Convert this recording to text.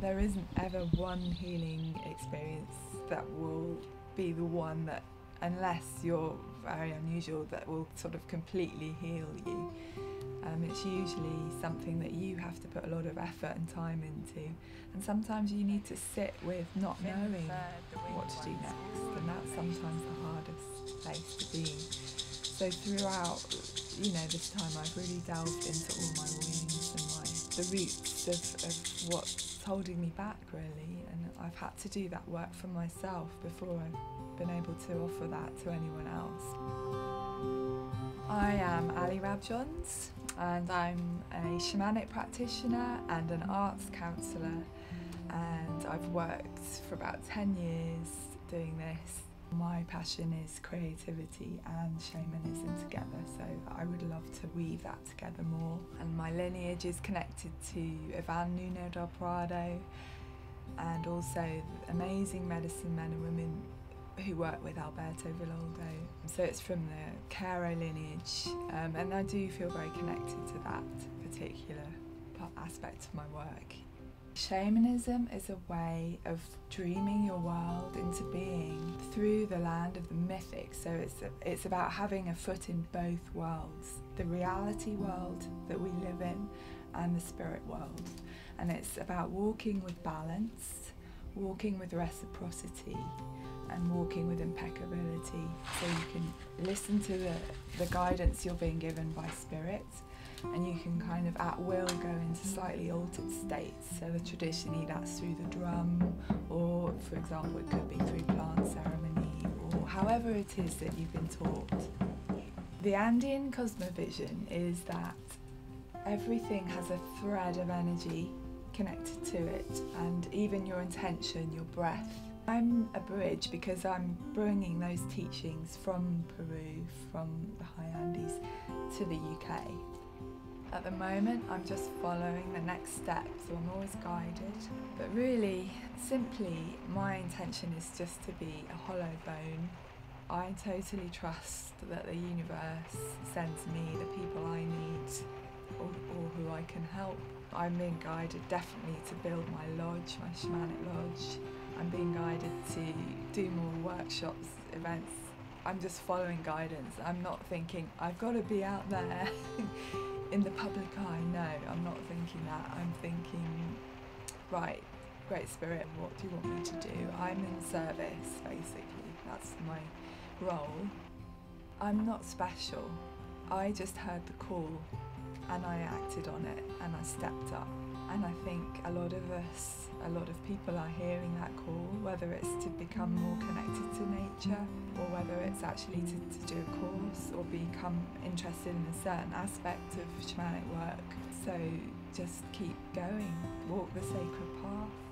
There isn't ever one healing experience that will be the one that, unless you're very unusual, that will sort of completely heal you. It's usually something that you have to put a lot of effort and time into, and sometimes you need to sit with not knowing what to do next, and that's sometimes the hardest place to be. So throughout, you know, this time I've really delved into all my wounds and the roots of what's holding me back, really, and I've had to do that work for myself before I've been able to offer that to anyone else. I am Ali Rabjohns, and I'm a shamanic practitioner and an arts counsellor, and I've worked for about 10 years doing this. My passion is creativity and shamanism together, so I would love to weave that together more. And my lineage is connected to Ivan Nunez del Prado, and also the amazing medicine men and women who work with Alberto Villoldo. So it's from the Q'ero lineage, and I do feel very connected to that particular aspect of my work. Shamanism is a way of dreaming your world into being through the land of the mythic, so it's about having a foot in both worlds, the reality world that we live in and the spirit world, and it's about walking with balance, walking with reciprocity and walking with impeccability, so you can listen to the guidance you're being given by spirit, and you can kind of at will go into slightly altered states. So traditionally that's through the drum, or for example it could be through plant ceremony, or however it is that you've been taught. The Andean cosmovision is that everything has a thread of energy connected to it, and even your intention, your breath. I'm a bridge because I'm bringing those teachings from Peru, from the High Andes to the UK. At the moment, I'm just following the next step, so I'm always guided. But really, simply, my intention is just to be a hollow bone. I totally trust that the universe sends me the people I need, or who I can help. I'm being guided definitely to build my lodge, my shamanic lodge. I'm being guided to do more workshops, events. I'm just following guidance. I'm not thinking, I've got to be out there. In the public eye, no, I'm not thinking that. I'm thinking, right, Great Spirit, what do you want me to do? I'm in service, basically. That's my role. I'm not special. I just heard the call and I acted on it and I stepped up. And I think a lot of us, a lot of people are hearing that call, whether it's to become more connected to nature, or whether it's actually to do a course or become interested in a certain aspect of shamanic work. So just keep going, walk the sacred path.